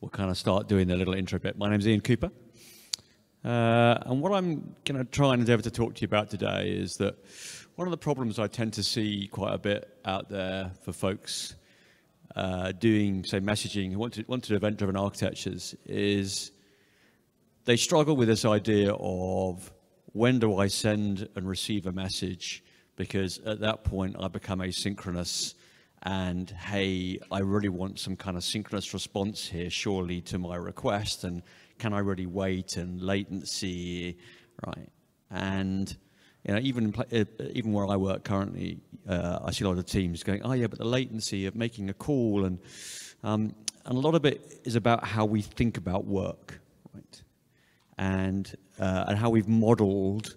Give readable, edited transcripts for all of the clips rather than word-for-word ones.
we'll kind of start doing the little intro bit. My name's Ian Cooper. And what I'm going to try and endeavor to talk to you about today is that one of the problems I tend to see quite a bit out there for folks doing, say, messaging who want to do event-driven architectures is they struggle with this idea of when do I send and receive a message, because at that point I become asynchronous and, hey, I really want some kind of synchronous response here, surely, to my request, and can I really wait, and latency, right? And you know, even where I work currently, I see a lot of teams going, oh yeah, but the latency of making a call, and a lot of it is about how we think about work, right? And how we've modeled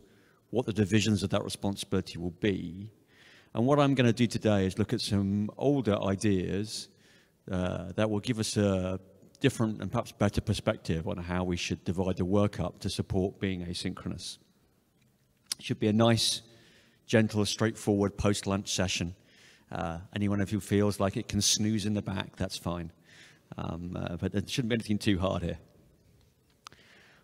what the divisions of that responsibility will be. And what I'm going to do today is look at some older ideas that will give us a different and perhaps better perspective on how we should divide the work up to support being asynchronous. It should be a nice, gentle, straightforward post-lunch session. Anyone who feels like it can snooze in the back, that's fine. But there shouldn't be anything too hard here.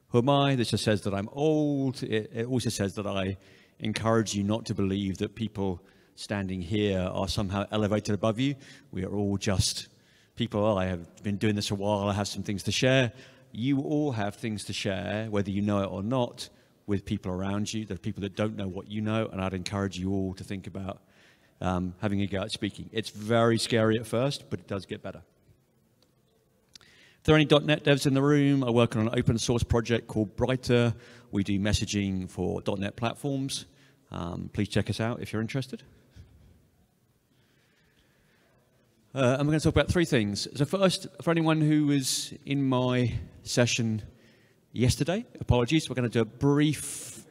Who am I? This just says that I'm old. It also says that I encourage you not to believe that people standing here are somehow elevated above you. We are all just people. Oh, I have been doing this a while. I have some things to share. You all have things to share, whether you know it or not, with people around you. There are people that don't know what you know, and I'd encourage you all to think about having a go at speaking. It's very scary at first, but it does get better. If there are any .NET devs in the room, I work on an open source project called Brighter. We do messaging for .NET platforms. Please check us out if you're interested. I'm going to talk about three things. So first, for anyone who was in my session yesterday, apologies, we're going to do a brief,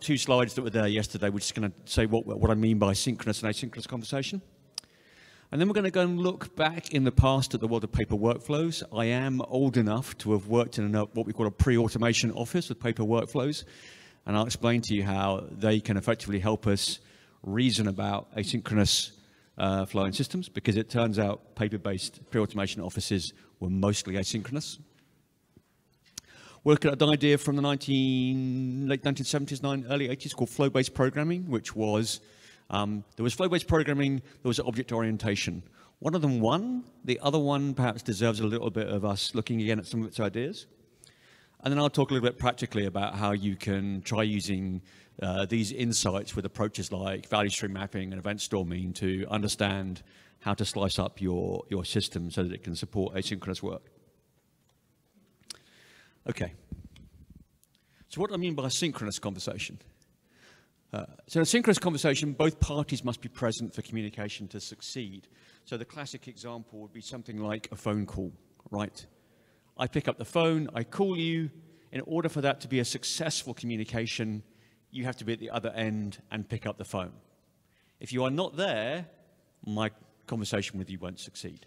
two slides that were there yesterday. We're just going to say what I mean by synchronous and asynchronous conversation. And then we're going to go and look back in the past at the world of paper workflows. I am old enough to have worked in what we call a pre-automation office with paper workflows. And I'll explain to you how they can effectively help us reason about asynchronous flowing systems, because it turns out paper-based pre-automation offices were mostly asynchronous. We're looking at an idea from the late 1970s, early 80s, called flow-based programming, which was, there was flow-based programming, there was object orientation. One of them won, the other one perhaps deserves a little bit of us looking again at some of its ideas. And then I'll talk a little bit practically about how you can try using these insights with approaches like value stream mapping and event storming to understand how to slice up your system so that it can support asynchronous work. Okay. So what do I mean by a synchronous conversation? So in a synchronous conversation, both parties must be present for communication to succeed. So the classic example would be something like a phone call, right? I pick up the phone, I call you. In order for that to be a successful communication, you have to be at the other end and pick up the phone. If you are not there, my conversation with you won't succeed.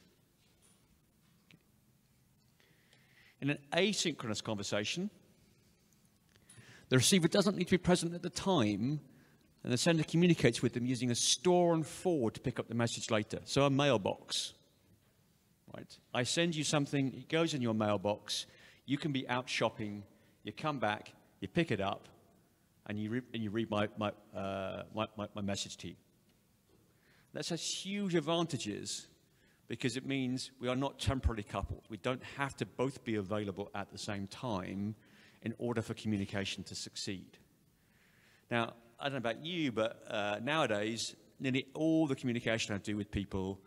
In an asynchronous conversation, the receiver doesn't need to be present at the time, and the sender communicates with them using a store and forward to pick up the message later. So a mailbox. Right. I send you something, it goes in your mailbox, you can be out shopping, you come back, you pick it up, and you read my message to you. That has huge advantages because it means we are not temporally coupled. We don't have to both be available at the same time in order for communication to succeed. Now, I don't know about you, but nowadays, nearly all the communication I do with people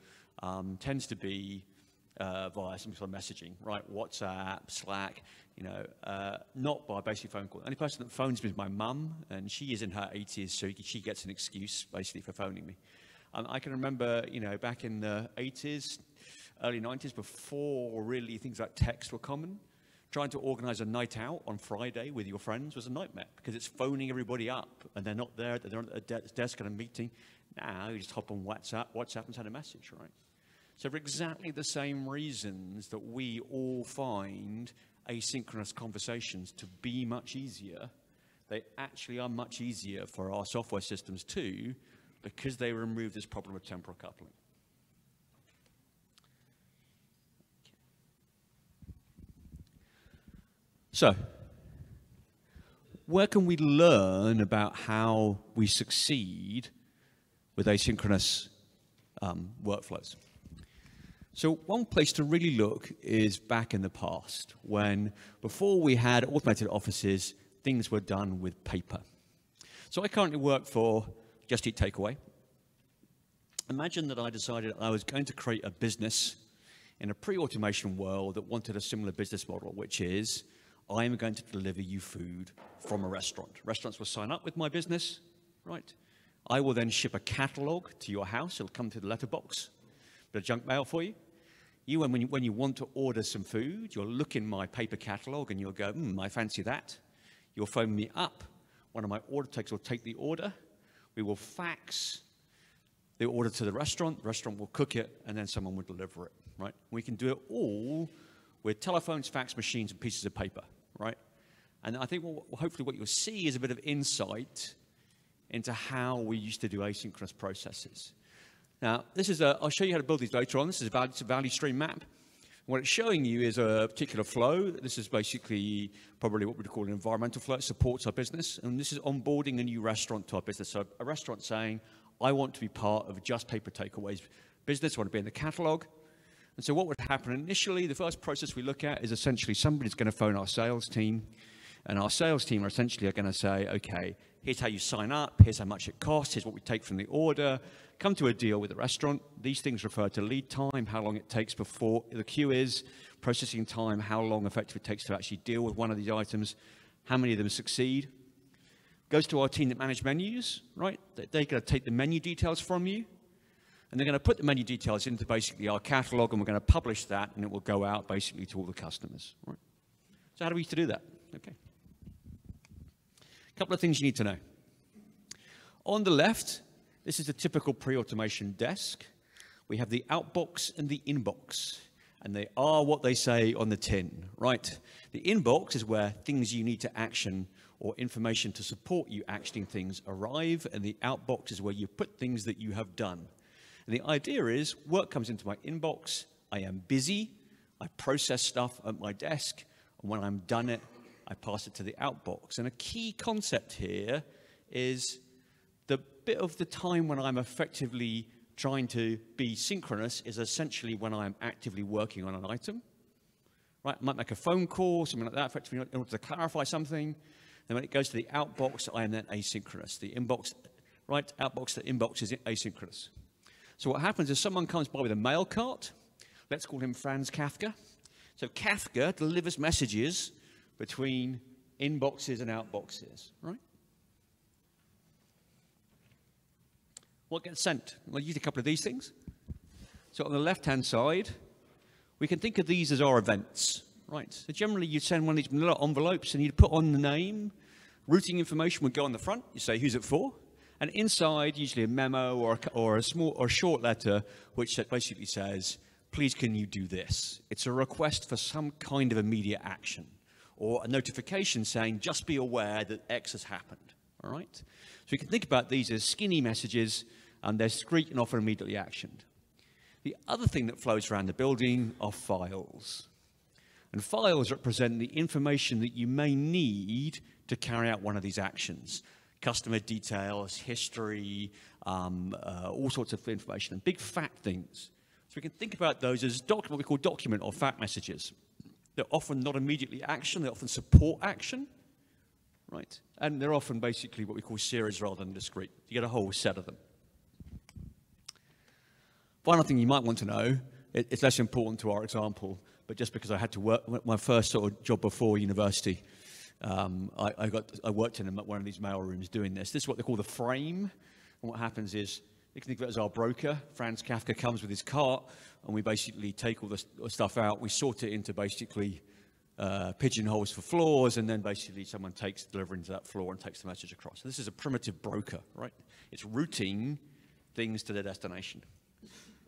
tends to be via some sort of messaging, right? WhatsApp, Slack, you know, not by basically phone call. The only person that phones me is my mum, and she is in her 80s, so she gets an excuse basically for phoning me. I can remember, you know, back in the 80s, early 90s, before really things like text were common, trying to organize a night out on Friday with your friends was a nightmare because it's phoning everybody up and they're not there, they're not at a desk at a meeting. Now you just hop on WhatsApp and send a message, right? So for exactly the same reasons that we all find asynchronous conversations to be much easier, they actually are much easier for our software systems too, because they remove this problem of temporal coupling. So, where can we learn about how we succeed with asynchronous workflows? So one place to really look is back in the past, when before we had automated offices, things were done with paper. So I currently work for Just Eat Takeaway. Imagine that I decided I was going to create a business in a pre-automation world that wanted a similar business model, which is, I am going to deliver you food from a restaurant. Restaurants will sign up with my business, right? I will then ship a catalog to your house. It'll come to the letterbox, bit of junk mail for you. When you want to order some food, you'll look in my paper catalog and you'll go, I fancy that. You'll phone me up. One of my order takers will take the order. We will fax the order to the restaurant will cook it, and then someone will deliver it, right? We can do it all with telephones, fax machines, and pieces of paper, right? And I think hopefully what you'll see is a bit of insight into how we used to do asynchronous processes. Now, this is I'll show you how to build these later on. This is a value stream map. What it's showing you is a particular flow. This is basically probably what we'd call an environmental flow. It supports our business. And this is onboarding a new restaurant to our business. So a restaurant saying, I want to be part of Just Paper Takeaway's business. I want to be in the catalog. And so what would happen initially, the first process we look at is essentially somebody's going to phone our sales team. And our sales team are essentially going to say, OK, here's how you sign up. Here's how much it costs. Here's what we take from the order. Come to a deal with the restaurant. These things refer to lead time, how long it takes before the queue is, processing time, how long effectively it takes to actually deal with one of these items, how many of them succeed. Goes to our team that manage menus, right? They're going to take the menu details from you, and they're going to put the menu details into basically our catalog, and we're going to publish that, and it will go out basically to all the customers, right? So how do we used to do that? Okay. A couple of things you need to know. On the left, this is a typical pre-automation desk. We have the outbox and the inbox, and they are what they say on the tin, right? The inbox is where things you need to action or information to support you actioning things arrive, and the outbox is where you put things that you have done. And the idea is work comes into my inbox, I am busy, I process stuff at my desk, and when I'm done it, I pass it to the outbox. And a key concept here is the bit of the time when I'm effectively trying to be synchronous is essentially when I'm actively working on an item. Right? I might make a phone call, something like that, effectively in order to clarify something. Then when it goes to the outbox, I am then asynchronous. The inbox, right, outbox to inbox is asynchronous. So what happens is someone comes by with a mail cart. Let's call him Franz Kafka. So Kafka delivers messages between inboxes and outboxes, right? What gets sent? We'll use a couple of these things. So on the left-hand side, we can think of these as our events, right? So generally, you'd send one of these manila envelopes, and you'd put on the name. Routing information would go on the front. You say, who's it for? And inside, usually a memo or a short letter, which basically says, please can you do this? It's a request for some kind of immediate action, or a notification saying, just be aware that X has happened, all right? So we can think about these as skinny messages, and they're discrete and often immediately actioned. The other thing that flows around the building are files. And files represent the information that you may need to carry out one of these actions. Customer details, history, all sorts of information, and big fat things. So we can think about those as what we call document or fact messages. They're often not immediately action. They often support action, right? And they're often basically what we call series rather than discrete. You get a whole set of them. Final thing you might want to know, it's less important to our example, but just because I had to work, my first sort of job before university, I worked in one of these mail rooms doing this. This is what they call the frame. And what happens is, you can think of it as our broker. Franz Kafka comes with his cart, and we basically take all this stuff out. We sort it into basically pigeonholes for floors, and then basically someone takes delivery into that floor and takes the message across. So this is a primitive broker, right? It's routing things to their destination.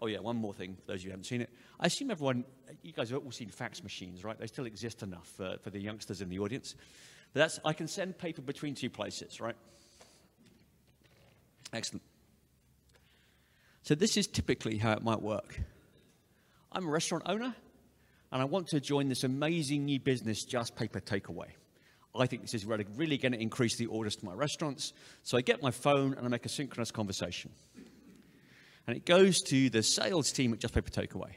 Oh, yeah, one more thing, for those of you who haven't seen it. I assume you guys have all seen fax machines, right? They still exist enough for the youngsters in the audience. But I can send paper between two places, right? Excellent. So this is typically how it might work. I'm a restaurant owner. and I want to join this amazing new business, Just Paper Takeaway. I think this is really going to increase the orders to my restaurants. So I get my phone and I make a synchronous conversation. And it goes to the sales team at Just Paper Takeaway.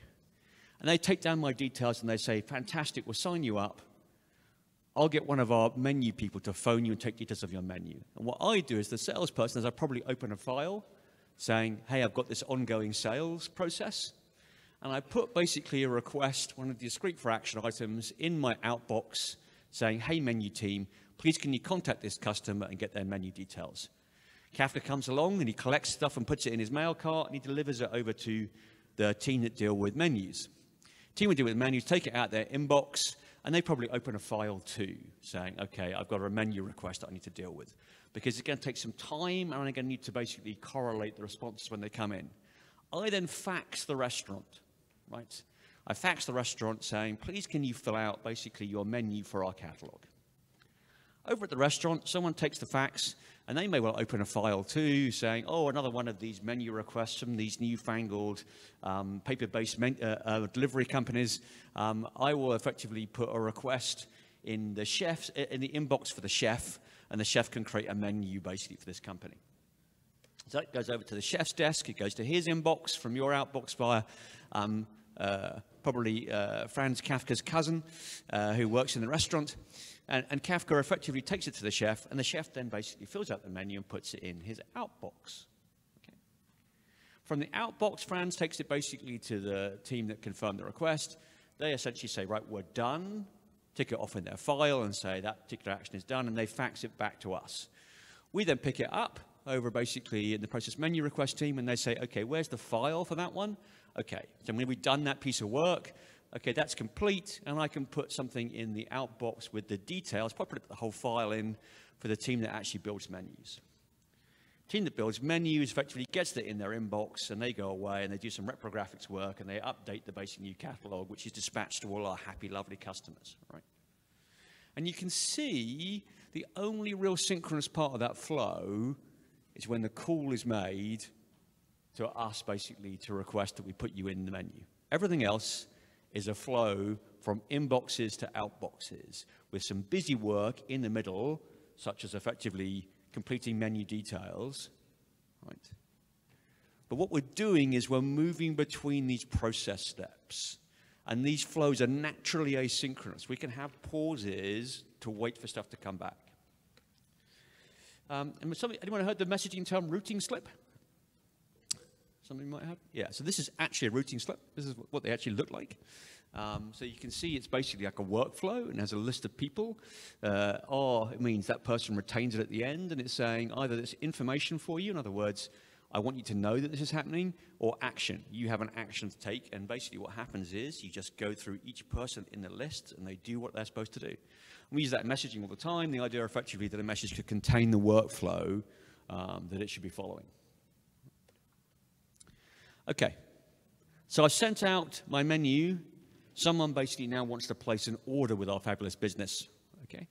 And they take down my details and they say, fantastic, we'll sign you up. I'll get one of our menu people to phone you and take details of your menu. And what I do as the salesperson is I probably open a file saying, hey, I've got this ongoing sales process. And I put basically a request, one of the discrete for action items, in my outbox saying, hey, menu team, please can you contact this customer and get their menu details. Kafka comes along and he collects stuff and puts it in his mail cart and he delivers it over to the team that deal with menus. Team would deal with menus, take it out their inbox, and they probably open a file too, saying, okay, I've got a menu request that I need to deal with. Because it's going to take some time and I'm going to need to basically correlate the responses when they come in. I then fax the restaurant, right? I faxed the restaurant saying, please can you fill out basically your menu for our catalog. Over at the restaurant, someone takes the fax, and they may well open a file too, saying, oh, another one of these menu requests from these newfangled paper-based delivery companies. I will effectively put a request in the chef's, in the inbox for the chef, and the chef can create a menu basically for this company. So it goes over to the chef's desk, it goes to his inbox from your outbox via probably Franz Kafka's cousin, who works in the restaurant. And Kafka effectively takes it to the chef, and the chef then basically fills out the menu and puts it in his outbox. Okay. From the outbox, Franz takes it basically to the team that confirmed the request. They essentially say, right, we're done, tick it off in their file and say that particular action is done, and they fax it back to us. We then pick it up over basically in the process menu request team, and they say, okay, where's the file for that one? Okay, so when we've done that piece of work, okay, that's complete, and I can put something in the outbox with the details, probably put the whole file in for the team that actually builds menus. The team that builds menus effectively gets it in their inbox, and they go away, and they do some reprographics work, and they update the basic new catalog, which is dispatched to all our happy, lovely customers, right? And you can see the only real synchronous part of that flow is when the call is made to us basically to request that we put you in the menu. Everything else is a flow from inboxes to outboxes with some busy work in the middle, such as effectively completing menu details. Right. But what we're doing is we're moving between these process steps, and these flows are naturally asynchronous. We can have pauses to wait for stuff to come back. And anyone heard the messaging term routing slip? Somebody might have? Yeah, so this is actually a routing slip. This is what they actually look like. So you can see it's basically like a workflow and has a list of people. Or it means that person retains it at the end, and it's saying either it's information for you, in other words, I want you to know that this is happening, or action. You have an action to take, and basically what happens is you just go through each person in the list and they do what they're supposed to do. And we use that in messaging all the time, the idea effectively that a message could contain the workflow that it should be following. Okay, so I've sent out my menu. Someone basically now wants to place an order with our fabulous business, okay?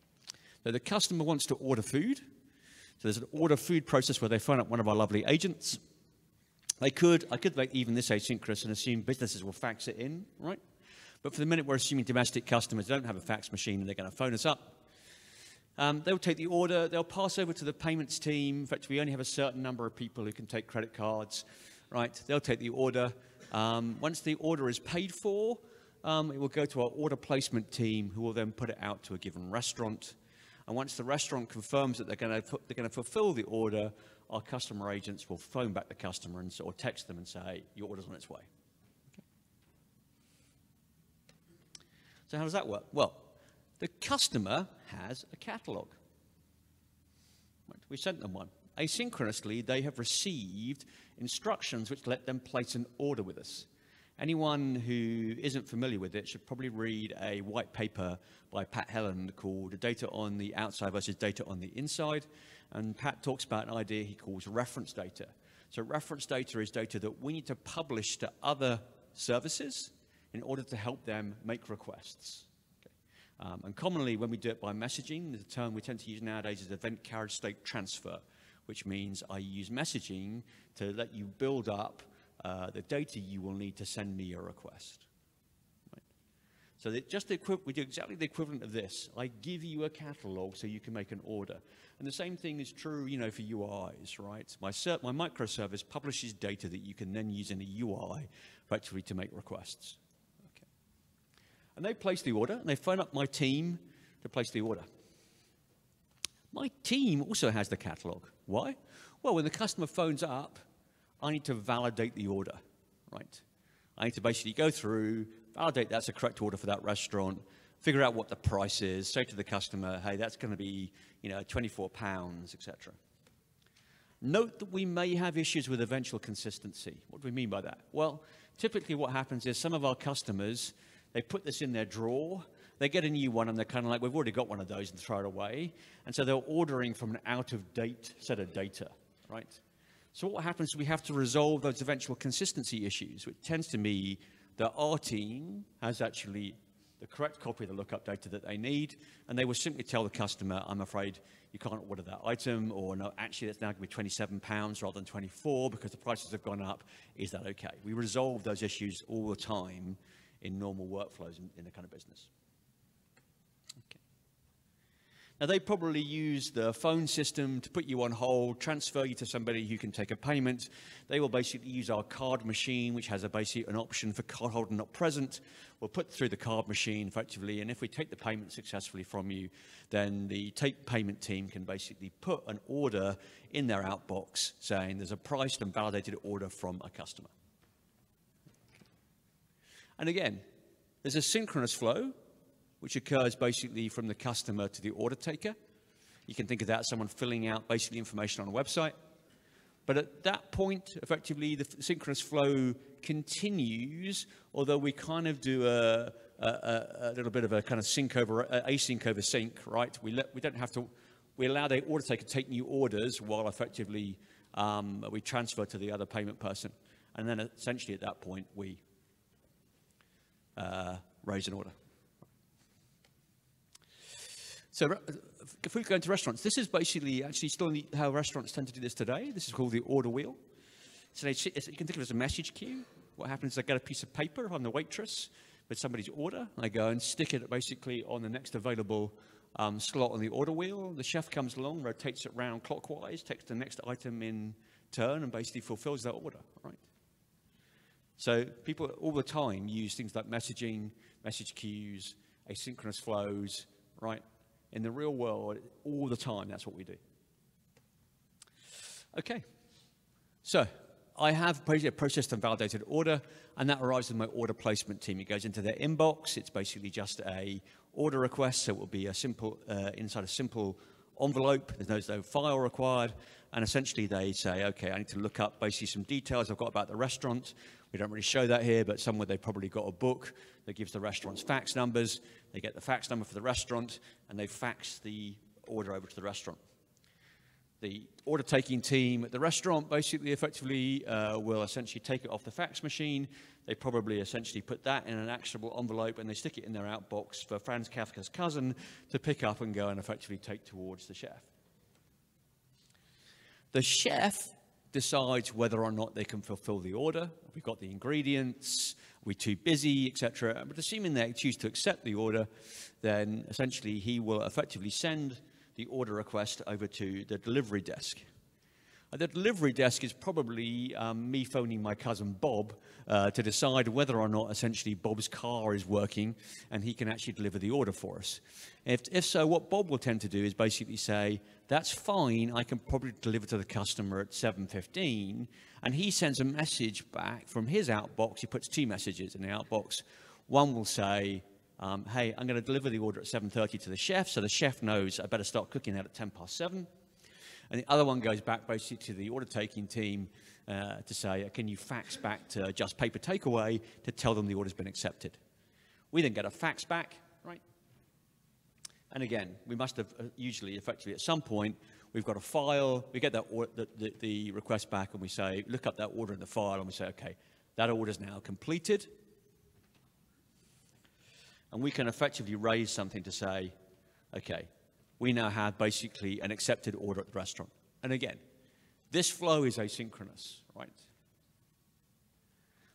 So the customer wants to order food. So there's an order food process where they phone up one of our lovely agents. I could make even this asynchronous and assume businesses will fax it in, right? But for the minute, we're assuming domestic customers don't have a fax machine and they're gonna phone us up. They'll take the order, they'll pass over to the payments team. In fact, we only have a certain number of people who can take credit cards. Right, they'll take the order. Once the order is paid for, it will go to our order placement team, who will then put it out to a given restaurant. And once the restaurant confirms that they're going to fulfill the order, our customer agents will phone back the customer and, or text them and say, your order's on its way. Okay. So how does that work? Well, the customer has a catalog. Right, we sent them one. Asynchronously, they have received instructions which let them place an order with us. Anyone who isn't familiar with it should probably read a white paper by Pat Helland called Data on the Outside versus Data on the Inside. And Pat talks about an idea he calls reference data. So reference data is data that we need to publish to other services in order to help them make requests. Okay. And commonly when we do it by messaging, the term we tend to use nowadays is event carriage state transfer, which means I use messaging to let you build up the data you will need to send me a request. Right. So we do exactly the equivalent of this. I give you a catalog so you can make an order. And the same thing is true, you know, for UIs, right? My microservice publishes data that you can then use in a UI effectively to make requests. Okay. And they place the order, and they phone up my team to place the order. My team also has the catalog. Why? Well, when the customer phones up, I need to validate the order, right? I need to basically go through, validate that's a correct order for that restaurant, figure out what the price is, say to the customer, hey, that's going to be, you know, £24, etc. Note that we may have issues with eventual consistency. What do we mean by that? Well, typically what happens is some of our customers, they put this in their drawer, they get a new one, and they're kind of like, we've already got one of those, and throw it away. And so they're ordering from an out-of-date set of data, right? So what happens is we have to resolve those eventual consistency issues, which tends to mean that our team has actually the correct copy of the lookup data that they need, and they will simply tell the customer, I'm afraid you can't order that item, or no, actually that's now going to be £27 rather than 24 because the prices have gone up. Is that okay? We resolve those issues all the time in normal workflows in the kind of business. Okay. Now, they probably use the phone system to put you on hold, transfer you to somebody who can take a payment. They will basically use our card machine, which has an option for cardholder not present. We'll put through the card machine effectively, and if we take the payment successfully from you, then the take payment team can basically put an order in their outbox saying there's a priced and validated order from a customer. And again, there's a synchronous flow, which occurs basically from the customer to the order taker. You can think of that as someone filling out basically information on a website. But at that point, effectively, the synchronous flow continues, although we kind of do a little bit of a kind of async over sync, right? We allow the order taker to take new orders while effectively we transfer to the other payment person. And then essentially at that point, we raise an order. So if we go into restaurants, this is basically actually still how restaurants tend to do this today. This is called the order wheel. So you can think of it as a message queue. What happens is I get a piece of paper on the waitress with somebody's order. I go and stick it basically on the next available slot on the order wheel. The chef comes along, rotates it round clockwise, takes the next item in turn, and basically fulfills that order. All right. So people all the time use things like messaging, message queues, asynchronous flows, right? In the real world, all the time, that's what we do. Okay, so I have processed and validated order, and that arrives in my order placement team. It goes into their inbox. It's basically just a order request, so it will be a simple inside a simple envelope. There's no file required, and essentially they say, okay, I need to look up basically some details I've got about the restaurant. We don't really show that here, but somewhere they've probably got a book that gives the restaurant's fax numbers. They get the fax number for the restaurant, and they fax the order over to the restaurant. The order-taking team at the restaurant basically effectively will essentially take it off the fax machine. They probably essentially put that in an actionable envelope, and they stick it in their outbox for Franz Kafka's cousin to pick up and go and effectively take towards the chef. The chef decides whether or not they can fulfill the order. We've got the ingredients, we're too busy, etc. But assuming they choose to accept the order, then essentially he will effectively send the order request over to the delivery desk. The delivery desk is probably me phoning my cousin Bob to decide whether or not essentially Bob's car is working and he can actually deliver the order for us. If so, what Bob will tend to do is basically say, that's fine, I can probably deliver to the customer at 7:15. And he sends a message back from his outbox. He puts two messages in the outbox. One will say, hey, I'm going to deliver the order at 7:30 to the chef, so the chef knows I better start cooking that at 7:10. And the other one goes back basically to the order-taking team to say, can you fax back to Just Paper Takeaway to tell them the order's been accepted? We then get a fax back, right? And again, we must have usually, effectively, at some point, we've got a file. We get that the request back, and we say, look up that order in the file, and we say, okay, that order's now completed. And we can effectively raise something to say, okay, we now have basically an accepted order at the restaurant. And again, this flow is asynchronous, right?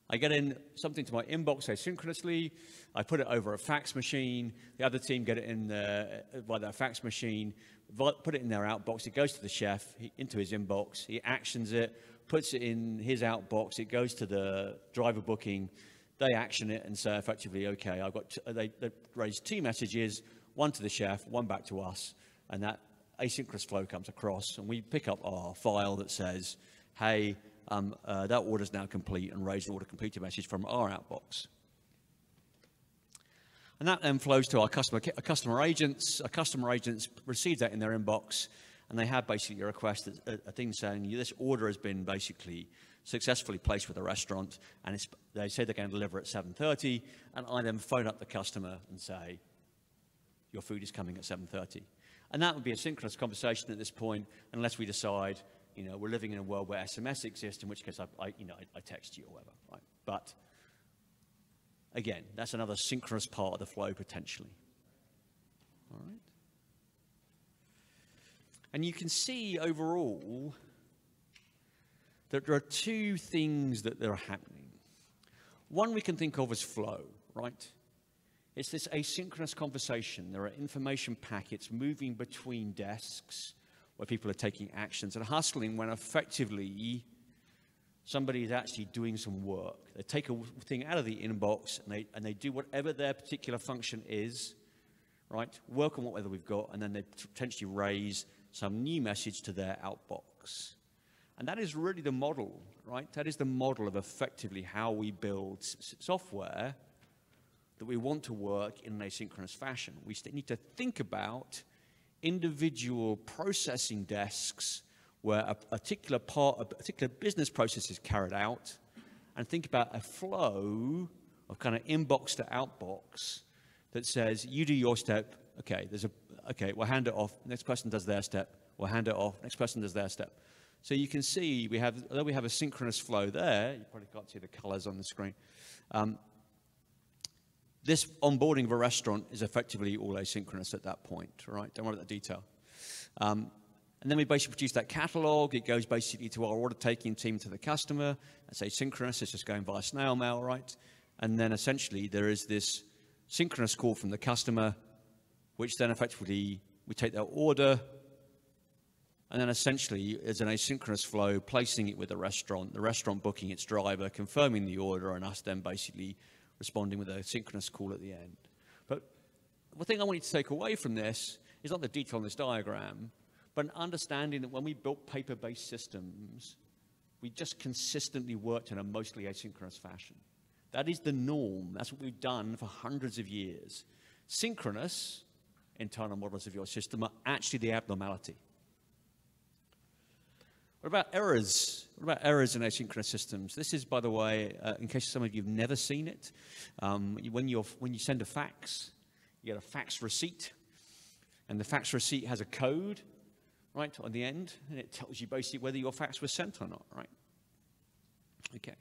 I get in something to my inbox asynchronously. I put it over a fax machine. The other team get it in by their fax machine, put it in their outbox. It goes to the chef, into his inbox. He actions it, puts it in his outbox. It goes to the driver booking. They action it and say effectively, okay, I've got they raise two messages, one to the chef, one back to us, and that asynchronous flow comes across, and we pick up our file that says, hey, that order is now complete, and raise the order completed message from our outbox. And that then flows to our customer agents. Our customer agents receive that in their inbox, and they have basically a request, a thing saying, this order has been basically successfully placed with a restaurant, and they say they're going to deliver at 7:30, and I then phone up the customer and say, your food is coming at 7:30. And that would be a synchronous conversation at this point, unless we decide, we're living in a world where SMS exists, in which case I text you or whatever, right? But again, that's another synchronous part of the flow potentially. All right. And you can see overall that there are two things that are happening. One we can think of as flow, right? It's this asynchronous conversation. There are information packets moving between desks, where people are taking actions and hustling when effectively somebody is actually doing some work. They take a thing out of the inbox and they do whatever their particular function is, right? Work on whatever we've got, and then they potentially raise some new message to their outbox. And that is really the model, right? That is the model of effectively how we build software that we want to work in an asynchronous fashion. We need to think about individual processing desks where a particular business process is carried out, and think about a flow of kind of inbox to outbox that says, you do your step, okay, we'll hand it off, next person does their step, we'll hand it off, next person does their step. So you can see although we have a synchronous flow there, you probably can't see the colors on the screen, this onboarding of a restaurant is effectively all asynchronous at that point, right? Don't worry about the detail. And then we basically produce that catalog. It goes basically to our order-taking team, to the customer. That's asynchronous. It's just going via snail mail, right? And then essentially there is this synchronous call from the customer, which then effectively we take their order. And then essentially is an asynchronous flow, placing it with the restaurant booking its driver, confirming the order, and us then basically responding with a synchronous call at the end. But the thing I want you to take away from this is not the detail on this diagram, but an understanding that when we built paper-based systems, we just consistently worked in a mostly asynchronous fashion. That is the norm. That's what we've done for hundreds of years. Synchronous internal models of your system are actually the abnormality. What about errors? What about errors in asynchronous systems? This is, by the way, in case some of you have never seen it, when you send a fax, you get a fax receipt, and the fax receipt has a code, right, on the end, and it tells you basically whether your fax was sent or not, right? Okay.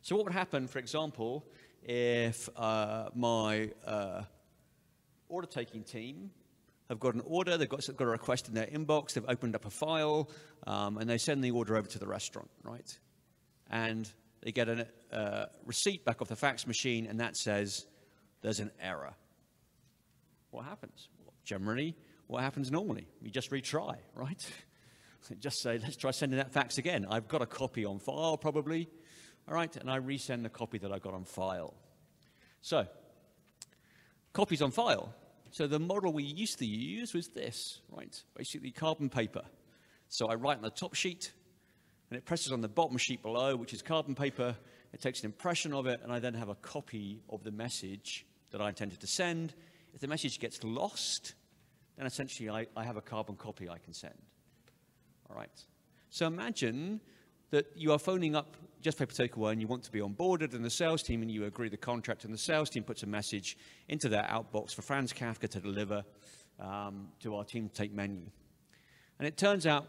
So what would happen, for example, if my order-taking team have got an order, they've got a request in their inbox, they've opened up a file, and they send the order over to the restaurant, right? And they get a receipt back off the fax machine, and that says, there's an error. What happens? Well, generally, what happens normally? We just retry, right? Just say, let's try sending that fax again. I've got a copy on file, probably, all right? And I resend the copy that I got on file. So, copies on file. So the model we used to use was this, right? Basically carbon paper. So I write on the top sheet, and it presses on the bottom sheet below, which is carbon paper. It takes an impression of it, and I then have a copy of the message that I intended to send. If the message gets lost, then essentially I have a carbon copy I can send. All right. So imagine that you are phoning up Just Paper Takeaway and you want to be onboarded, and the sales team and you agree the contract, and the sales team puts a message into their outbox for Franz Kafka to deliver to our team to take menu. And it turns out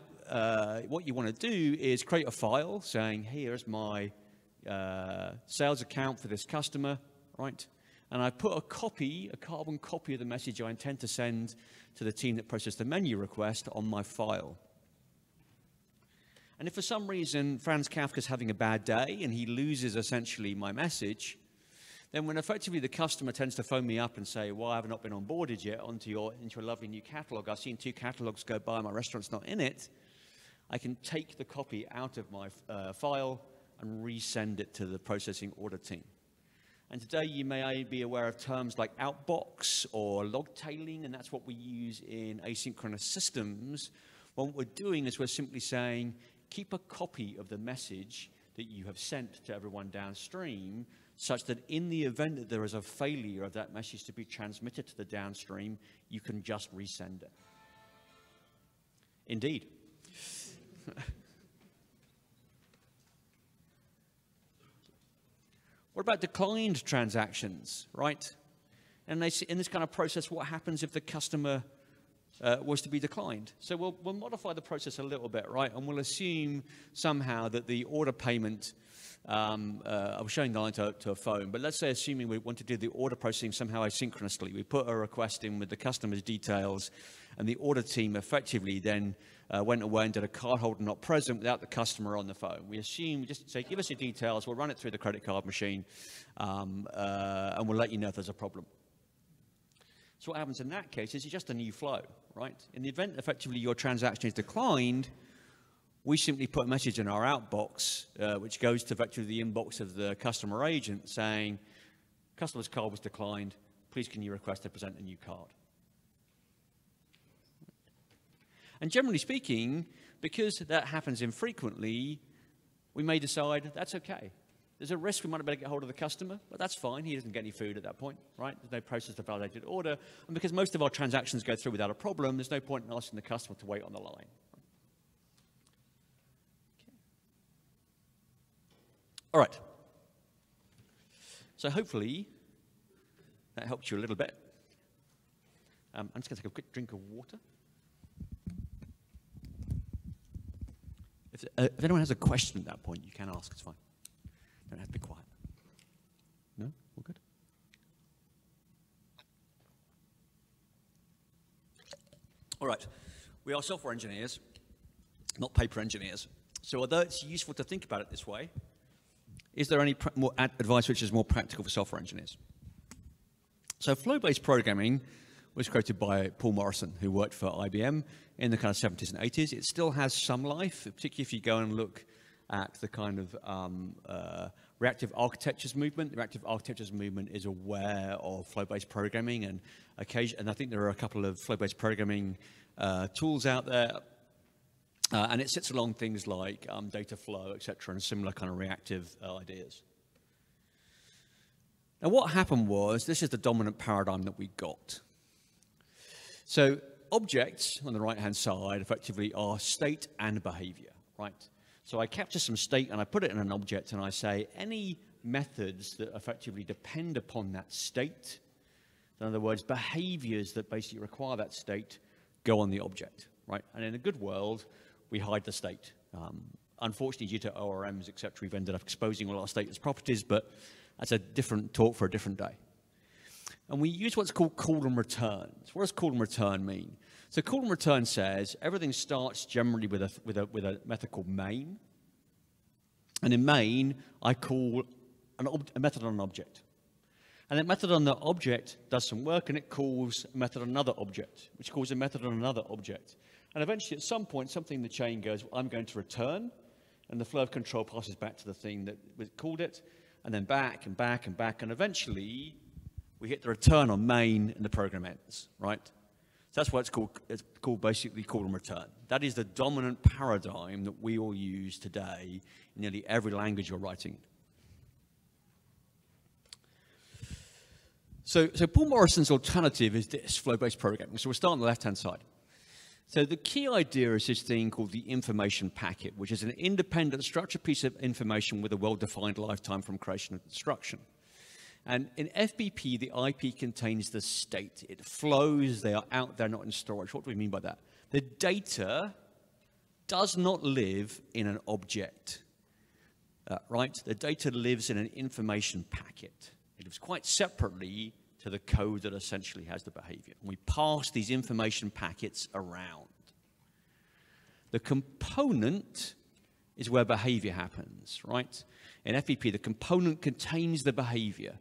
what you want to do is create a file saying, here's my sales account for this customer, right? And I put a carbon copy of the message I intend to send to the team that processed the menu request on my file. And if for some reason Franz Kafka's having a bad day and he loses essentially my message, then when effectively the customer tends to phone me up and say, well, I have not been onboarded yet into a lovely new catalog. I've seen 2 catalogs go by, my restaurant's not in it. I can take the copy out of my file and resend it to the processing order team. And today you may be aware of terms like outbox or log tailing, and that's what we use in asynchronous systems. What we're doing is we're simply saying, keep a copy of the message that you have sent to everyone downstream, such that in the event that there is a failure of that message to be transmitted to the downstream, you can just resend it. Indeed. What about declined transactions, right? And in this kind of process, what happens if the customer was to be declined? So we'll modify the process a little bit, right? And we'll assume somehow that the order payment, I was showing the line to a phone, but let's say assuming we want to do the order processing somehow asynchronously. We put a request in with the customer's details, and the order team effectively then went away and did a cardholder not present without the customer on the phone. We assume, we just say, give us your details, we'll run it through the credit card machine, and we'll let you know if there's a problem. So what happens in that case is it's just a new flow, right? In the event, effectively, your transaction is declined, we simply put a message in our outbox, which goes to effectively the inbox of the customer agent saying, customer's card was declined, please can you request to present a new card? And generally speaking, because that happens infrequently, we may decide that's okay. There's a risk we might have better get hold of the customer, but that's fine. He doesn't get any food at that point, right? There's no process to validated order. And because most of our transactions go through without a problem, there's no point in asking the customer to wait on the line. Okay. All right. So hopefully that helps you a little bit. I'm just going to take a quick drink of water. If anyone has a question at that point, you can ask. It's fine. Don't have to be quiet. No? All good? All right. We are software engineers, not paper engineers. So although it's useful to think about it this way, is there any more advice which is more practical for software engineers? So flow-based programming was created by Paul Morrison, who worked for IBM in the kind of 70s and 80s. It still has some life, particularly if you go and look at the kind of reactive architectures movement. The reactive architectures movement is aware of flow-based programming, and I think there are a couple of flow-based programming tools out there, and it sits along things like data flow, et cetera, and similar kind of reactive ideas. Now, what happened was, this is the dominant paradigm that we got. So objects on the right-hand side effectively are state and behavior, right? So I capture some state and I put it in an object and I say any methods that effectively depend upon that state, in other words, behaviors that basically require that state, go on the object, right? And in a good world, we hide the state. Unfortunately, due to ORMs, et cetera, we've ended up exposing all our stateless properties, but that's a different talk for a different day. And we use what's called call and returns. What does call and return mean? So call and return says everything starts generally with a method called main. And in main, I call a method on an object. And that method on the object does some work, and it calls a method on another object, which calls a method on another object. And eventually, at some point, something in the chain goes, well, I'm going to return. And the flow of control passes back to the thing that called it, and then back and back and back. And eventually, we hit the return on main, and the program ends, right? So that's why it's called basically call and return. That is the dominant paradigm that we all use today in nearly every language you're writing. So Paul Morrison's alternative is this, flow-based programming. So we'll start on the left-hand side. So the key idea is this thing called the information packet, which is an independent structured piece of information with a well-defined lifetime from creation to destruction. And in FBP, the IP contains the state. It flows. They are out there, not in storage. What do we mean by that? The data does not live in an object, right? The data lives in an information packet. It lives quite separately to the code that essentially has the behavior. And we pass these information packets around. The component is where behavior happens, right? In FBP, the component contains the behavior.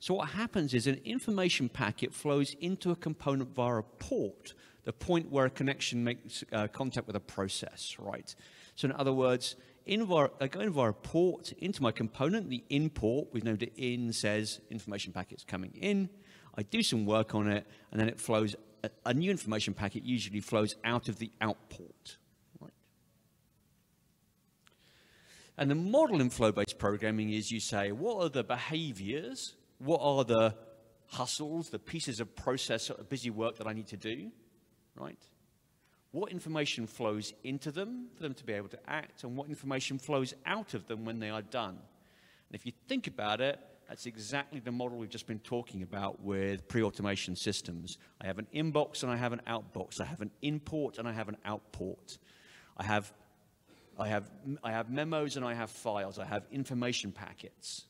So what happens is an information packet flows into a component via a port, the point where a connection makes contact with a process, right? So in other words, I go in via a port into my component, the in port, we know the in says information packet's coming in. I do some work on it, and then it flows, a new information packet usually flows out of the out port. Right? And the model in flow-based programming is you say, what are the behaviors? What are the hustles, the pieces of process, or busy work that I need to do? Right? What information flows into them for them to be able to act, and what information flows out of them when they are done? And if you think about it, that's exactly the model we've just been talking about with pre-automation systems. I have an inbox and I have an outbox. I have an import and I have an outport. I have memos and I have files. I have information packets,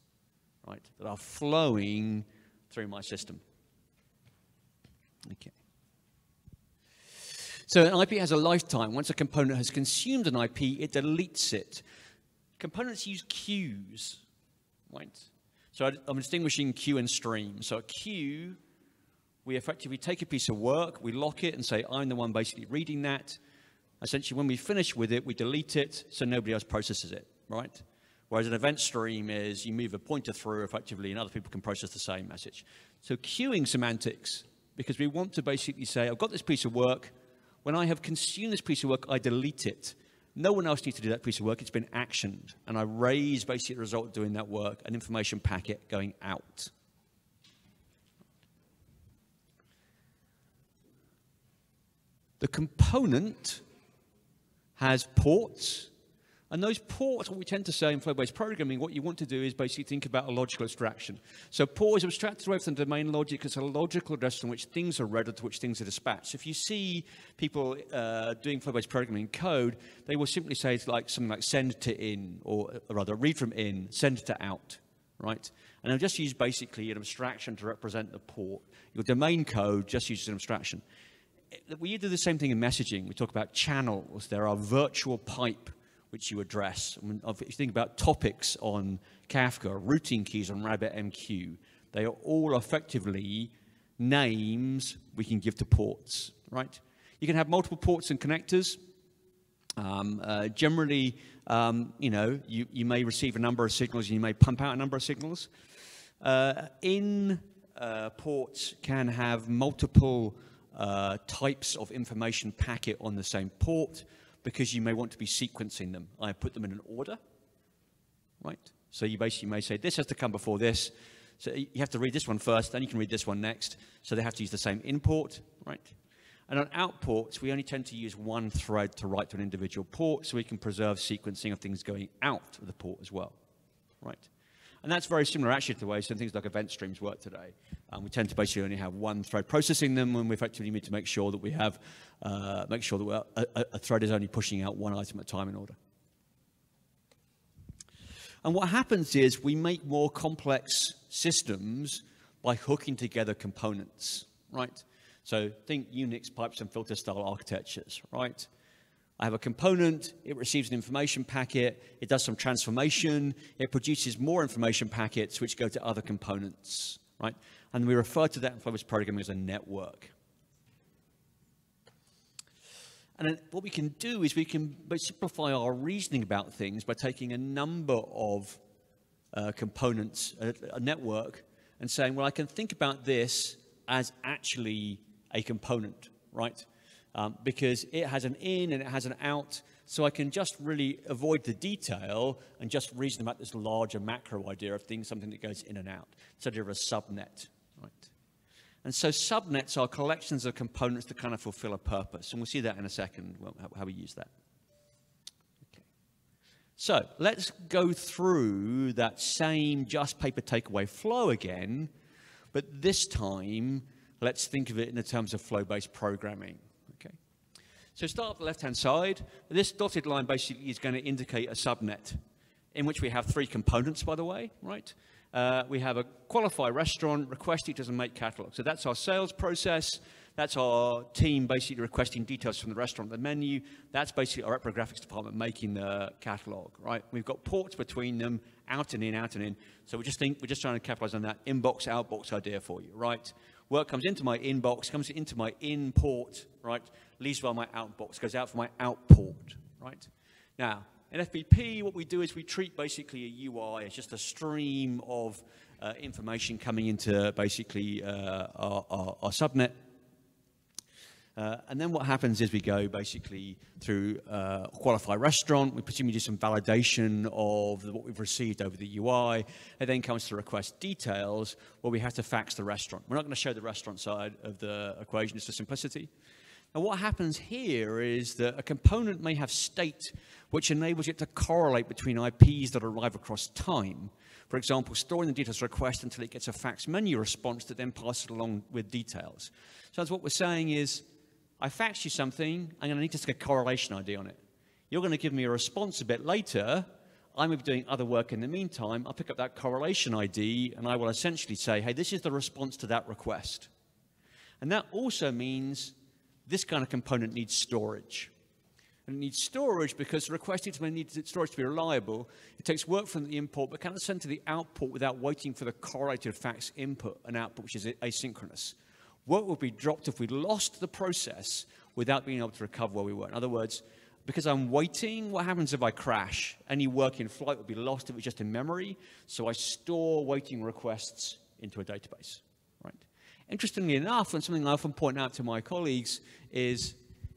right, that are flowing through my system. Okay. So an IP has a lifetime. Once a component has consumed an IP, it deletes it. Components use queues, right? So I'm distinguishing queue and stream. So a queue, we effectively take a piece of work, we lock it and say, I'm the one basically reading that. Essentially, when we finish with it, we delete it so nobody else processes it, right? Whereas an event stream is you move a pointer through effectively and other people can process the same message. So queuing semantics, because we want to basically say, I've got this piece of work. When I have consumed this piece of work, I delete it. No one else needs to do that piece of work. It's been actioned. And I raise basically the result of doing that work, an information packet going out. The component has ports. And those ports, what we tend to say in flow-based programming, what you want to do is basically think about a logical abstraction. So port is abstracted away from the domain logic. It's a logical address in which things are read or to which things are dispatched. If you see people doing flow-based programming in code, they will simply say it's like something like send to in, or rather read from in, send to out, right? And they'll just use basically an abstraction to represent the port. Your domain code just uses an abstraction. We do the same thing in messaging. We talk about channels. There are virtual pipe which you address. I mean, if you think about topics on Kafka, routing keys on RabbitMQ, they are all effectively names we can give to ports, right? You can have multiple ports and connectors. Generally, you know, you may receive a number of signals and you may pump out a number of signals. Ports can have multiple types of information packet on the same port, because you may want to be sequencing them. I put them in an order, right? So you basically may say, this has to come before this. So you have to read this one first, then you can read this one next. So they have to use the same import, right? And on outports, we only tend to use one thread to write to an individual port, so we can preserve sequencing of things going out of the port as well, right? And that's very similar actually to the way some things like event streams work today. We tend to basically only have one thread processing them, and we effectively need to make sure that we have, make sure that a thread is only pushing out one item at a time in order. And what happens is we make more complex systems by hooking together components, right? So think Unix pipes and filter style architectures, right? I have a component, it receives an information packet, it does some transformation, it produces more information packets which go to other components, right? And we refer to that in flow-based programming as a network. And then what we can do is we can simplify our reasoning about things by taking a number of components, a network, and saying, well, I can think about this as actually a component, right? Because it has an in and it has an out, so I can just really avoid the detail and just reason about this larger macro idea of things, something that goes in and out, instead of a subnet, right? And so subnets are collections of components that kind of fulfill a purpose, and we'll see that in a second, how we use that. Okay. So let's go through that same just paper takeaway flow again, but this time let's think of it in the terms of flow-based programming. So start off the left-hand side. This dotted line basically is going to indicate a subnet in which we have three components, by the way, right? We have a qualify restaurant, request eaters, and make catalog. So that's our sales process. That's our team basically requesting details from the restaurant, the menu. That's basically our ethnographics department making the catalog, right? We've got ports between them, out and in, out and in. So we just think we're just trying to capitalize on that inbox, outbox idea for you, right? Work comes into my inbox, comes into my import, right? Leaves via my outbox, goes out for my outport, right? Now, in FBP, what we do is we treat basically a UI as just a stream of information coming into basically our subnet. And then what happens is we go basically through qualify restaurant. We presumably do some validation of what we've received over the UI. It then comes to request details where we have to fax the restaurant. We're not going to show the restaurant side of the equation. It's for simplicity. And what happens here is that a component may have state which enables it to correlate between IPs that arrive across time. For example, storing the details request until it gets a fax menu response that then passes it along with details. So that's what we're saying is, I faxed you something, I'm going to need to stick a correlation ID on it. You're going to give me a response a bit later. I'm going to be doing other work in the meantime. I'll pick up that correlation ID, and I will essentially say, hey, this is the response to that request. And that also means this kind of component needs storage. And it needs storage because the request needs storage to be reliable. It takes work from the import, but cannot send to the output without waiting for the correlated fax input and output, which is asynchronous. What would be dropped if we lost the process without being able to recover where we were? In other words, because I'm waiting, what happens if I crash? Any work in flight would be lost if it was just in memory. So I store waiting requests into a database. Right? Interestingly enough, and something I often point out to my colleagues is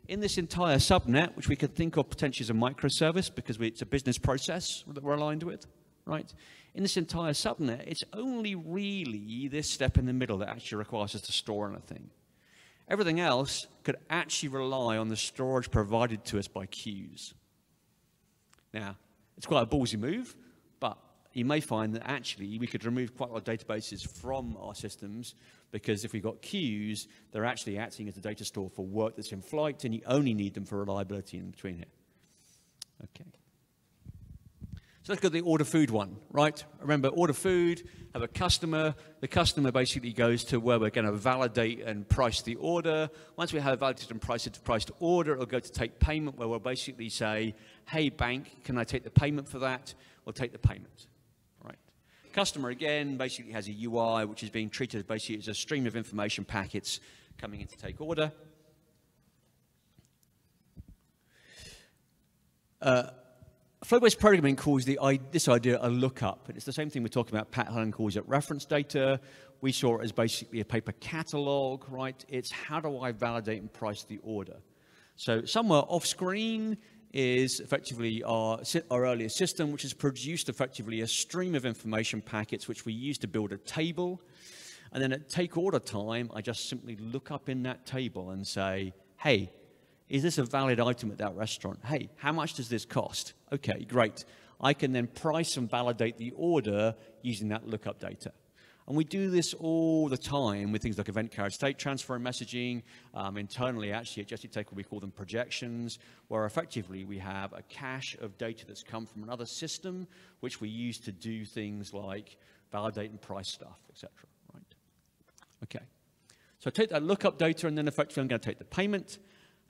in this entire subnet, which we could think of potentially as a microservice because it's a business process that we're aligned with, right? In this entire subnet, it's only really this step in the middle that actually requires us to store anything. Everything else could actually rely on the storage provided to us by queues. Now, it's quite a ballsy move, but you may find that actually we could remove quite a lot of databases from our systems because if we've got queues, they're actually acting as a data store for work that's in flight, and you only need them for reliability in between here. Okay. So let's go to the order food one, right? Remember, order food, have a customer. The customer basically goes to where we're going to validate and price the order. Once we have validated and priced order, it'll go to take payment, where we'll basically say, hey, bank, can I take the payment for that? We'll take the payment, right? Customer, again, basically has a UI, which is being treated basically as a stream of information packets coming in to take order. Flow-based programming calls this idea a lookup, and it's the same thing we're talking about. Pat Helland calls it reference data. We saw it as basically a paper catalog, right? It's how do I validate and price the order? So somewhere off screen is effectively our earlier system, which has produced effectively a stream of information packets, which we use to build a table. And then at take order time, I just simply look up in that table and say, hey, is this a valid item at that restaurant? Hey, how much does this cost? Okay, great. I can then price and validate the order using that lookup data. And we do this all the time with things like event carriage state transfer and messaging. Internally, actually, at Just Eat Takeaway, we call them projections, where effectively we have a cache of data that's come from another system, which we use to do things like validate and price stuff, etc. Right? Okay. So I take that lookup data, and then effectively I'm going to take the payment.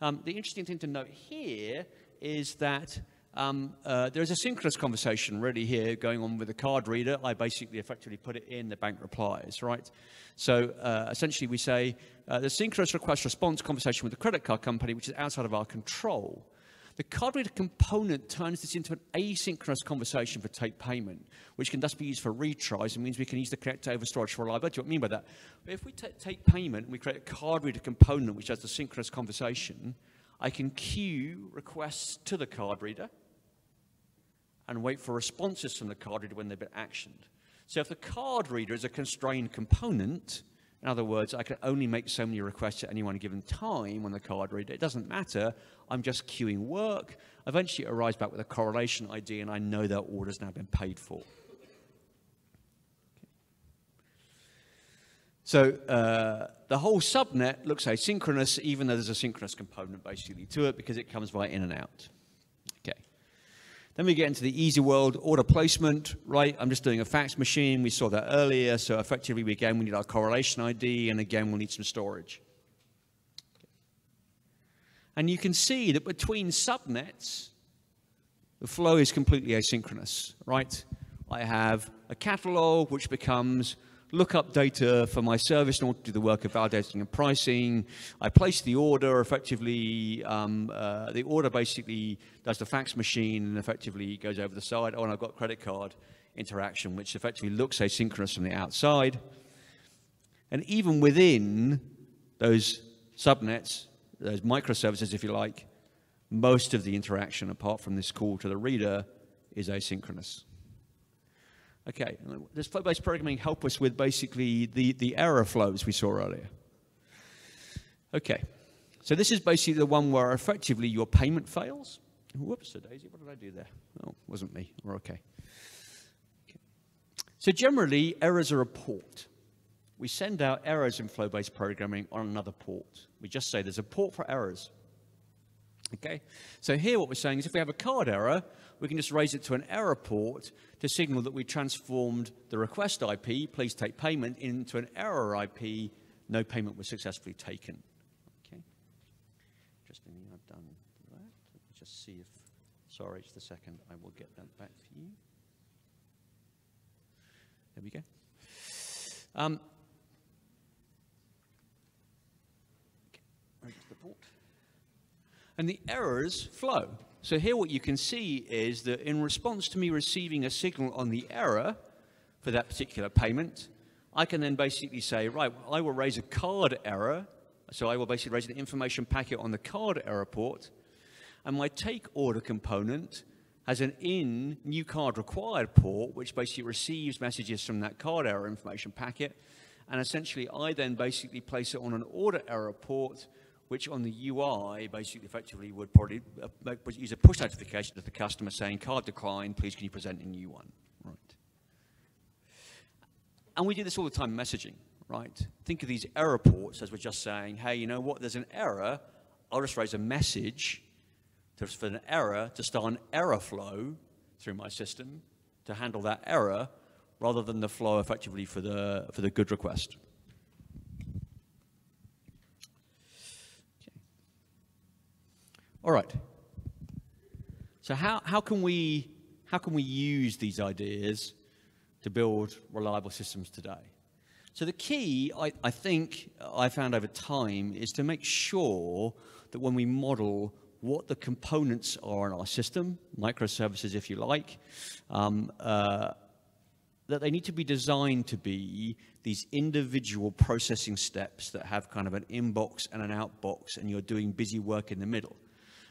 The interesting thing to note here is that there is a synchronous conversation really here going on with the card reader. I basically effectively put it in, the bank replies, right? So essentially we say the synchronous request response conversation with the credit card company, which is outside of our control. The card reader component turns this into an asynchronous conversation for take payment, which can thus be used for retries and means we can use the connector over storage for reliability. What I mean by that? If we take payment and we create a card reader component which has the synchronous conversation, I can queue requests to the card reader and wait for responses from the card reader when they've been actioned. So if the card reader is a constrained component, in other words, I can only make so many requests at any one given time on the card reader. It doesn't matter. I'm just queuing work. Eventually, it arrives back with a correlation ID, and I know that order's now been paid for. Okay. So the whole subnet looks asynchronous, even though there's a synchronous component, basically, to it, because it comes via in and out. Then we get into the easy world, order placement, right? I'm just doing a fax machine. We saw that earlier. So effectively, again, we need our correlation ID. And again, we'll need some storage. And you can see that between subnets, the flow is completely asynchronous, right? I have a catalog, which becomes look up data for my service in order to do the work of validating and pricing. I place the order effectively. The order basically does the fax machine and effectively goes over the side. Oh, and I've got credit card interaction, which effectively looks asynchronous from the outside. And even within those subnets, those microservices, if you like, most of the interaction, apart from this call to the reader, is asynchronous. Okay, does flow-based programming help us with basically the error flows we saw earlier? Okay, so this is basically the one where effectively your payment fails. Whoops, Daisy, what did I do there? Oh, wasn't me, we're okay. So generally, errors are a port. We send out errors in flow-based programming on another port. We just say there's a port for errors. Okay, so here what we're saying is if we have a card error, we can just raise it to an error port to signal that we transformed the request IP, please take payment, into an error IP, no payment was successfully taken. Okay, interesting thing I've done that. Let me just see if, sorry, just a second, I will get that back for you. There we go. Okay, the port. And the errors flow. So here what you can see is that in response to me receiving a signal on the error for that particular payment, I can then basically say, right, well, I will raise a card error. So I will basically raise the information packet on the card error port. And my take order component has an in new card required port, which basically receives messages from that card error information packet. And essentially, I then basically place it on an order error port, which on the UI basically effectively would probably use a push notification to the customer saying, card declined, please can you present a new one, right? And we do this all the time in messaging, right? Think of these error ports as we're just saying, hey, you know what, there's an error, I'll just raise a message for an error to start an error flow through my system to handle that error rather than the flow effectively for the good request. All right, so how can we use these ideas to build reliable systems today? So the key, I think, I found over time is to make sure that when we model what the components are in our system, microservices if you like, that they need to be designed to be these individual processing steps that have kind of an inbox and an outbox and you're doing busy work in the middle.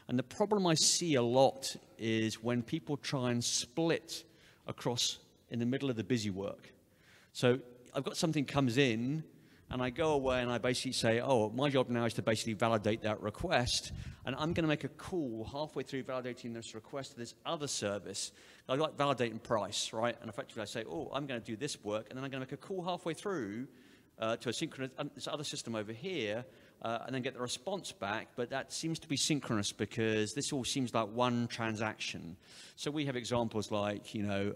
And the problem I see a lot is when people try and split across in the middle of the busy work. So I've got something comes in, and I go away and I basically say, oh, my job now is to basically validate that request, and I'm going to make a call halfway through validating this request to this other service. I like validate and price, right? And effectively I say, oh, I'm going to do this work, and then I'm going to make a call halfway through to a synchronous this other system over here, and then get the response back, but that seems to be synchronous because this all seems like one transaction. So we have examples like, you know,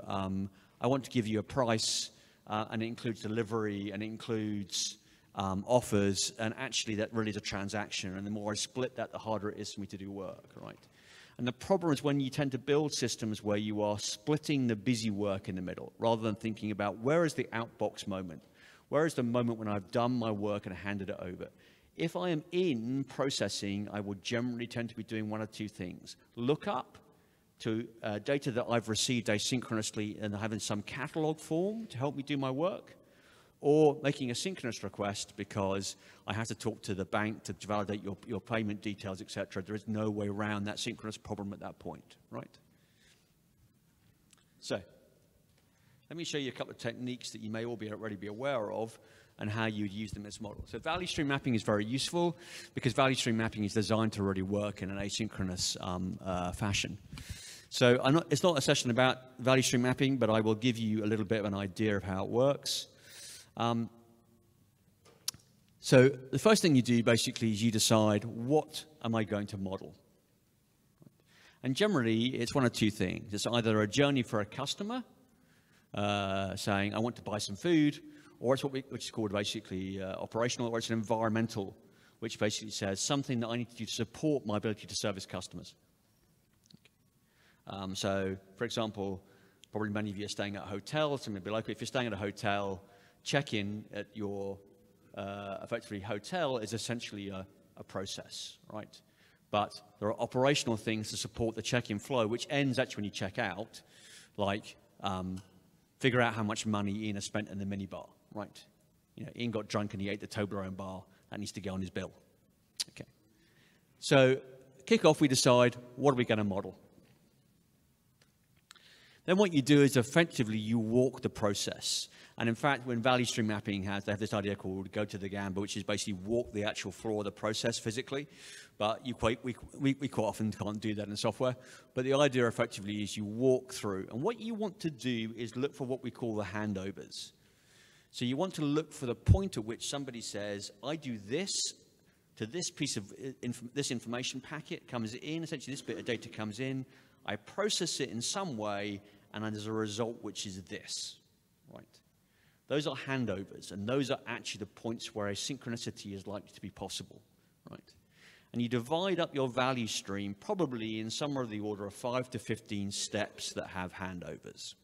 I want to give you a price, and it includes delivery, and it includes offers, and actually that really is a transaction, and the more I split that, the harder it is for me to do work, right? And the problem is when you tend to build systems where you are splitting the busy work in the middle, rather than thinking about where is the outbox moment? Where is the moment when I've done my work and handed it over? If I am in processing, I will generally tend to be doing one of two things. Look up to data that I've received asynchronously and have in some catalog form to help me do my work, or making a synchronous request because I have to talk to the bank to validate your payment details, et cetera. There is no way around that synchronous problem at that point, right? So let me show you a couple of techniques that you may already be aware of and how you'd use them as models. So value stream mapping is very useful because value stream mapping is designed to really work in an asynchronous fashion. So it's not a session about value stream mapping, but I will give you a little bit of an idea of how it works. So the first thing you do basically is you decide, what am I going to model? And generally, it's one of two things. It's either a journey for a customer saying, I want to buy some food, or it's which is called basically operational, or it's an environmental, which basically says something that I need to do to support my ability to service customers. So, for example, probably many of you are staying at hotels. Something would be like, if you're staying at a hotel, check-in at your effectively hotel is essentially a process, right? But there are operational things to support the check-in flow, which ends actually when you check out, like figure out how much money Ian has spent in the minibar, right? You know, Ian got drunk and he ate the Toblerone bar. That needs to go on his bill. Okay. So, kick off, we decide, what are we going to model? Then what you do is effectively you walk the process. And in fact, when value stream mapping has, they have this idea called go to the gamba, which is basically walk the actual floor of the process physically. But you quite, we quite often can't do that in software. But the idea effectively is you walk through. And what you want to do is look for what we call the handovers. So you want to look for the point at which somebody says, I do this to this piece of this information packet comes in, essentially this bit of data comes in, I process it in some way, and there's a result which is this, right? Those are handovers, and those are actually the points where asynchronicity is likely to be possible, right? And you divide up your value stream probably in somewhere of the order of 5 to 15 steps that have handovers.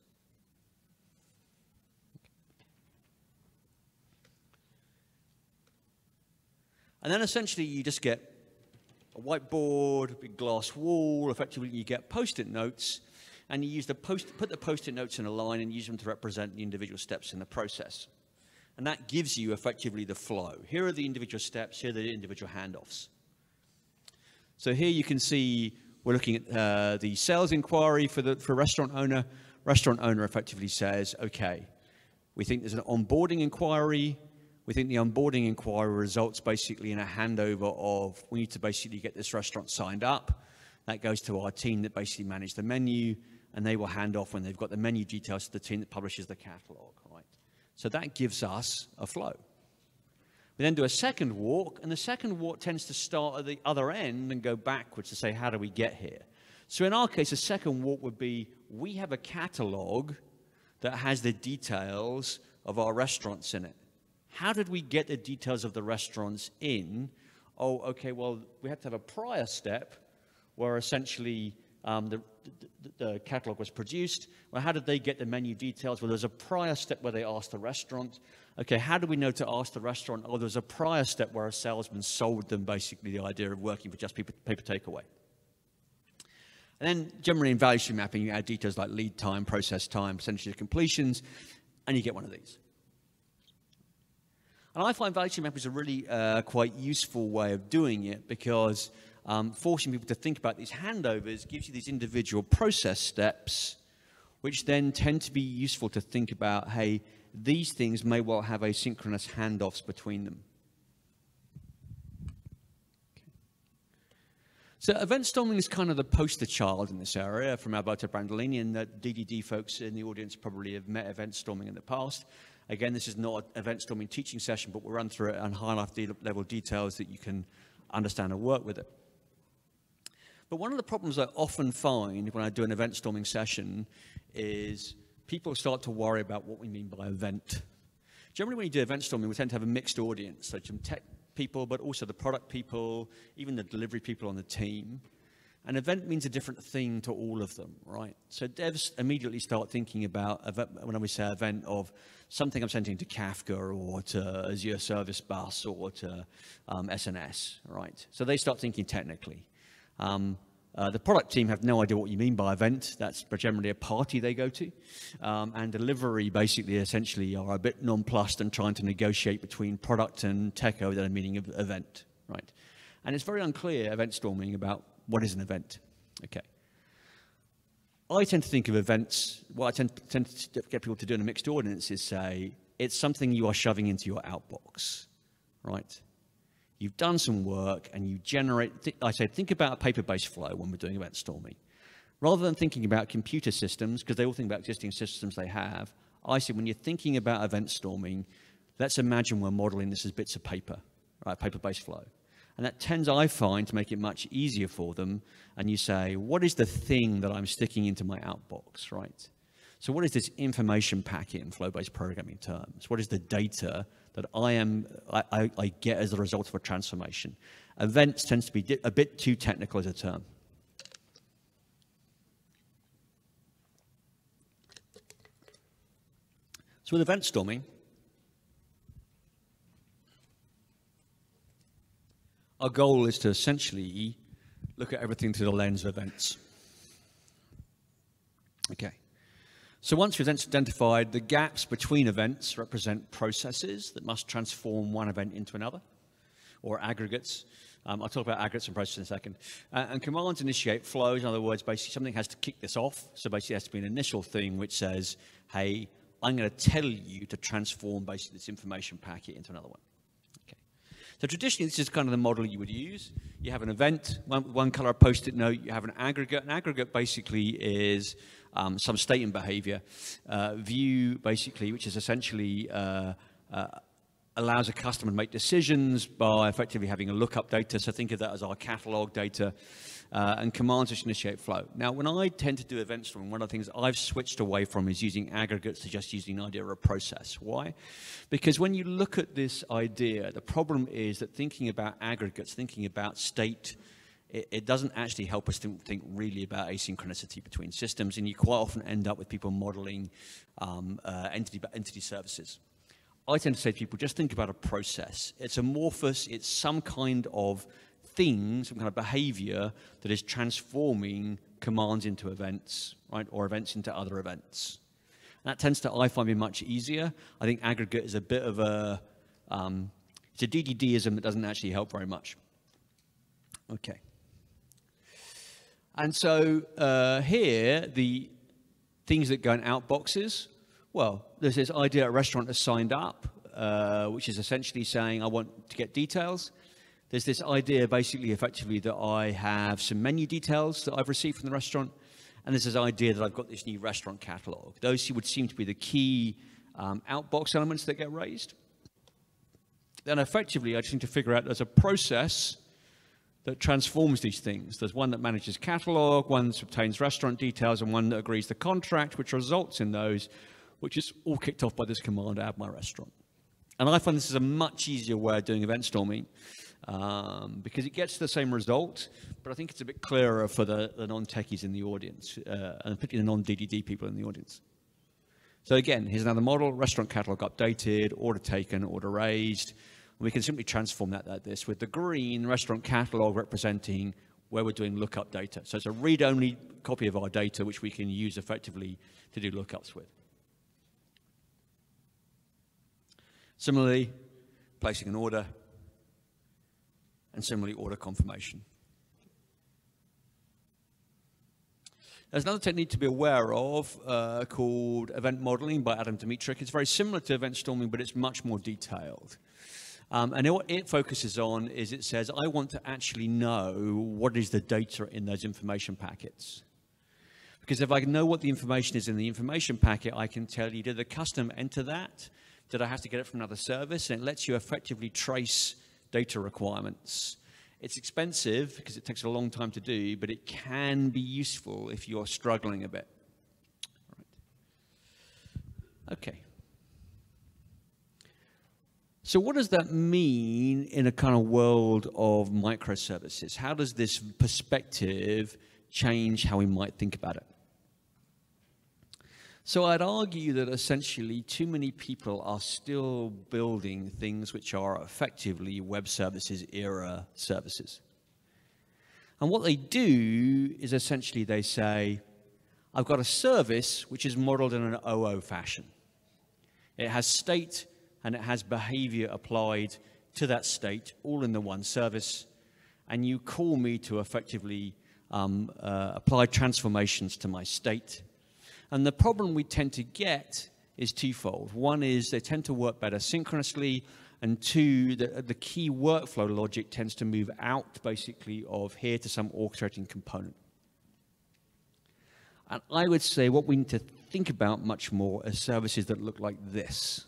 And then essentially you just get a whiteboard, a big glass wall, effectively you get post-it notes, and you use the put the post-it notes in a line and use them to represent the individual steps in the process. And that gives you effectively the flow. Here are the individual steps, here are the individual handoffs. So here you can see we're looking at the sales inquiry for restaurant owner. Restaurant owner effectively says, okay, we think there's an onboarding inquiry. We think the onboarding inquiry results basically in a handover of, we need to basically get this restaurant signed up. That goes to our team that basically manage the menu, and they will hand off when they've got the menu details to the team that publishes the catalog, right? So that gives us a flow. We then do a second walk, and the second walk tends to start at the other end and go backwards to say, how do we get here? So in our case, a second walk would be, we have a catalog that has the details of our restaurants in it. How did we get the details of the restaurants in? Oh, okay, well, we had to have a prior step where essentially the catalog was produced. Well, how did they get the menu details? Well, there's a prior step where they asked the restaurant. Okay, how do we know to ask the restaurant? Oh, there's a prior step where a salesman sold them basically the idea of working for just paper takeaway. And then generally in value stream mapping, you add details like lead time, process time, percentage of completions, and you get one of these. And I find value stream mapping is a really quite useful way of doing it because forcing people to think about these handovers gives you these individual process steps, which then tend to be useful to think about, hey, these things may well have asynchronous handoffs between them. Okay. So event storming is kind of the poster child in this area from Alberto Brandolini, and the DDD folks in the audience probably have met event storming in the past. Again, this is not an event storming teaching session, but we'll run through it and highlight the level details that you can understand and work with it. But one of the problems I often find when I do an event storming session is people start to worry about what we mean by event. Generally, when you do event storming, we tend to have a mixed audience, so some tech people, but also the product people, even the delivery people on the team. An event means a different thing to all of them, right? So devs immediately start thinking about, when we say event, of something I'm sending to Kafka or to Azure Service Bus or to SNS, right? So they start thinking technically. The product team have no idea what you mean by event. That's generally a party they go to. And delivery basically essentially are a bit nonplussed and trying to negotiate between product and tech over the meaning of event, right? And it's very unclear, event storming, about what is an event? Okay. I tend to think of events, what I tend to get people to do in a mixed audience is say, it's something you are shoving into your outbox, right? You've done some work and you generate, I say, think about a paper-based flow when we're doing event storming. Rather than thinking about computer systems, because they all think about existing systems they have, I say when you're thinking about event storming, let's imagine we're modeling this as bits of paper, right, paper-based flow. And that tends, I find, to make it much easier for them. And you say, what is the thing that I'm sticking into my outbox, right? So what is this information packet in flow-based programming terms? What is the data that I get as a result of a transformation. Events tends to be a bit too technical as a term. So with event storming, our goal is to essentially look at everything through the lens of events. Okay. So once events identified, the gaps between events represent processes that must transform one event into another, or aggregates. I'll talk about aggregates and processes in a second. And commands initiate flows. In other words, basically something has to kick this off. So basically it has to be an initial thing which says, hey, I'm going to tell you to transform basically this information packet into another one. So traditionally, this is kind of the model you would use. You have an event, one color post-it note. You have an aggregate. An aggregate basically is some state and behavior. View, basically, which is essentially allows a customer to make decisions by effectively having a lookup data. So think of that as our catalog data. And commands which initiate flow. Now, when I tend to do event storming, one of the things I've switched away from is using aggregates to just using an idea of a process. Why? Because when you look at this idea, the problem is that thinking about aggregates, thinking about state, it doesn't actually help us think really about asynchronicity between systems, and you quite often end up with people modeling entity services. I tend to say to people, just think about a process. It's amorphous, it's some kind of thing, some kind of behavior that is transforming commands into events, right? Or events into other events. And that tends to, I find, be much easier. I think aggregate is a bit of a, it's a DDDism that doesn't actually help very much. Okay. And so here, the things that go in outboxes, well, there's this idea a restaurant has signed up, which is essentially saying, I want to get details. There's this idea, basically, effectively, that I have some menu details that I've received from the restaurant, and there's this idea that I've got this new restaurant catalog. Those would seem to be the key outbox elements that get raised. Then, effectively, I just need to figure out there's a process that transforms these things. There's one that manages catalog, one that obtains restaurant details, and one that agrees the contract, which results in those, which is all kicked off by this command, add my restaurant. And I find this is a much easier way of doing event storming. Because it gets to the same result, but I think it's a bit clearer for the non-techies in the audience, and particularly the non-DDD people in the audience. So again, here's another model, restaurant catalog updated, order taken, order raised. We can simply transform that like this, with the green restaurant catalog representing where we're doing lookup data. So it's a read-only copy of our data, which we can use effectively to do lookups with. Similarly, placing an order, and similarly, order confirmation. There's another technique to be aware of called event modeling by Adam Dimitrić. It's very similar to event storming, but it's much more detailed. And what it focuses on is it says, I want to actually know what is the data in those information packets. Because if I know what the information is in the information packet, I can tell you, did the customer enter that? Did I have to get it from another service? And it lets you effectively trace data requirements. It's expensive because it takes a long time to do, but it can be useful if you're struggling a bit. Right. Okay. So what does that mean in a kind of world of microservices? How does this perspective change how we might think about it? So I'd argue that essentially too many people are still building things which are effectively web services era services. And what they do is essentially they say, I've got a service which is modeled in an OO fashion. It has state and it has behavior applied to that state, all in the one service. And you call me to effectively apply transformations to my state. And the problem we tend to get is twofold. One is they tend to work better synchronously, and two, the key workflow logic tends to move out basically of here to some orchestrating component. And I would say what we need to think about much more are services that look like this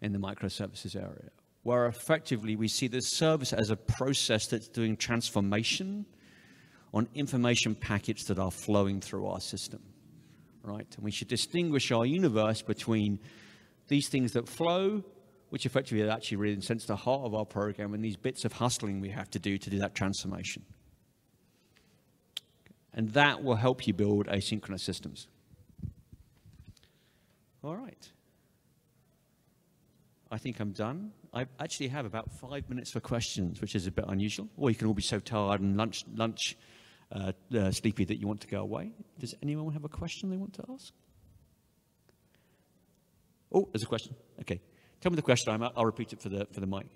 in the microservices area, where effectively we see the service as a process that's doing transformation on information packets that are flowing through our system, right? And we should distinguish our universe between these things that flow, which effectively are actually really, in a sense, the heart of our program, and these bits of hustling we have to do that transformation. And that will help you build asynchronous systems. All right. I think I'm done. I actually have about 5 minutes for questions, which is a bit unusual. Or you can all be so tired and sleepy that you want to go away. Does anyone have a question they want to ask? Oh, there's a question. Okay. Tell me the question. I'll repeat it for the mic.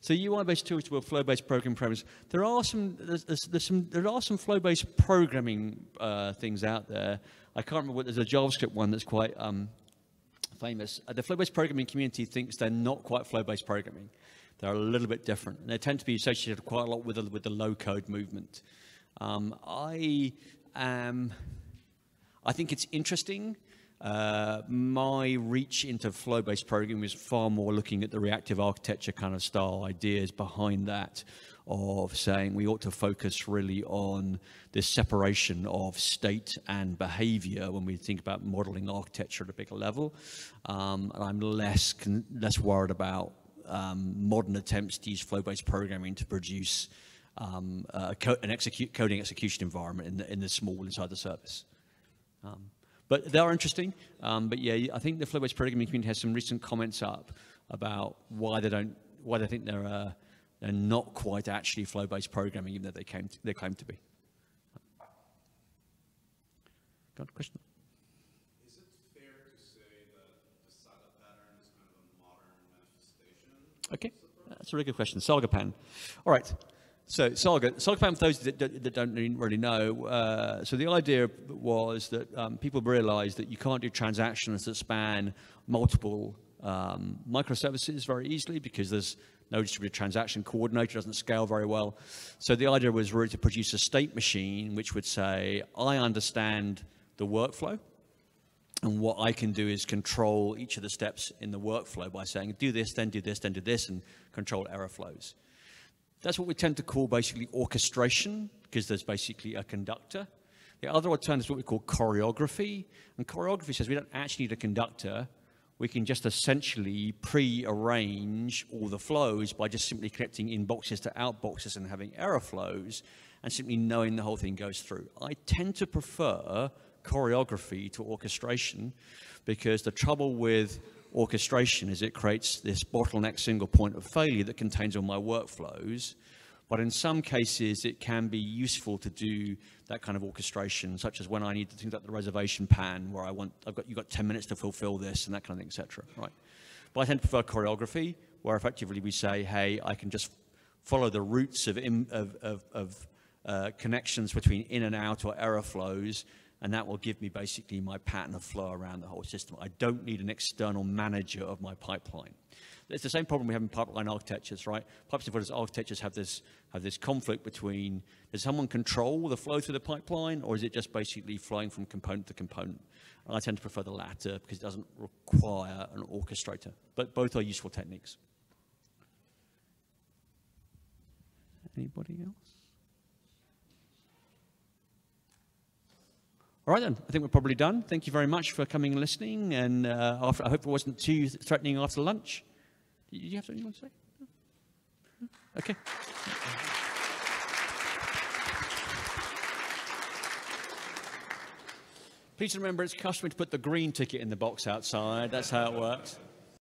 So UI-based tools to build flow-based programming programs. There are some flow-based programming things out there. I can't remember what. There's a JavaScript one that's quite famous. The flow-based programming community thinks they're not quite flow-based programming. They're a little bit different. And they tend to be associated quite a lot with the low-code movement. I think it's interesting. My reach into flow-based programming is far more looking at the reactive architecture kind of style ideas behind that, of saying we ought to focus really on this separation of state and behavior when we think about modeling architecture at a bigger level. And I'm less worried about modern attempts to use flow-based programming to produce coding execution environment in the small inside the service. But they are interesting. But yeah, I think the flow-based programming community has some recent comments up about why they think they're not quite actually flow-based programming, even though they claim to be. Got a question? Is it fair to say that the saga pattern is kind of a modern manifestation? Okay, that's a really good question. Saga pattern. All right. So Saga, for those that don't really know, so the idea was that people realized that you can't do transactions that span multiple microservices very easily because there's no distributed transaction coordinator, doesn't scale very well. So the idea was really to produce a state machine which would say, I understand the workflow, and what I can do is control each of the steps in the workflow by saying, do this, then do this, then do this, and control error flows. That's what we tend to call basically orchestration, because there's basically a conductor. The other alternative is what we call choreography. And choreography says we don't actually need a conductor. We can just essentially pre-arrange all the flows by just simply connecting in boxes to out boxes and having error flows and simply knowing the whole thing goes through. I tend to prefer choreography to orchestration because the trouble with orchestration is it creates this bottleneck single point of failure that contains all my workflows, but in some cases it can be useful to do that kind of orchestration, such as when I need to think about the reservation pan where you've got 10 minutes to fulfill this and that kind of thing, etc. Right? But I tend to prefer choreography, where effectively we say, hey, I can just follow the routes of connections between in and out or error flows, and that will give me basically my pattern of flow around the whole system. I don't need an external manager of my pipeline. It's the same problem we have in pipeline architectures, right? Pipeline architectures have this conflict between, does someone control the flow through the pipeline, or is it just basically flowing from component to component? I tend to prefer the latter because it doesn't require an orchestrator, but both are useful techniques. Anybody else? All right, then. I think we're probably done. Thank you very much for coming and listening. And I hope it wasn't too threatening after lunch. Do you have something you want to say? No? OK. Please remember, it's customary to put the green ticket in the box outside. That's how it works.